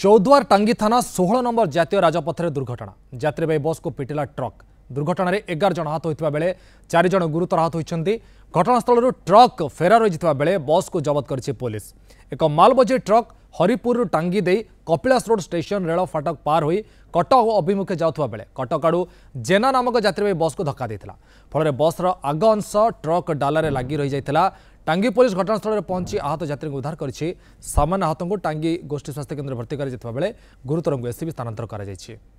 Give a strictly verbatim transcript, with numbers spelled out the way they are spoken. चौद्वार टांगी थाना सोलह नंबर जातीय राजपथर दुर्घटना यात्रीवाही बस को पिटिला ट्रक दुर्घटन में एगार जन हाथ होता बेले चार जन गुरुतर हाथ होती। घटनास्थल ट्रक फेरार होता बेले बस को जबत कर पुलिस। एक मालबोझे ट्रक हरिपुर टांगी दे कपिलास रोड स्टेशन रेल फाटक पार हो कटक अभिमुखे जाता बेले कटक आड़ू जेना नामक यात्रीवाही बस को धक्का देता फल बस आग अंश ट्रक डालारे लगी रही जाता। टांगी पुलिस घटनास्थल में पहुंची आहत यात्री उद्धार करछि। सामान्य आहत को टांगी गोष्ठी स्वास्थ्य केन्द्र भर्ती कर गुरुतर को एससीबी स्थानांतर कर।